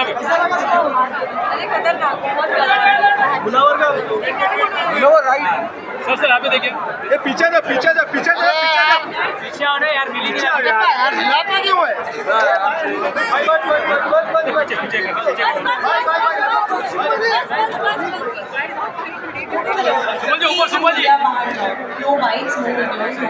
sir आप देखिए ये पीछे आने यार मिली नहीं यार हिलाता क्यों है ऊपर सुन लीजिए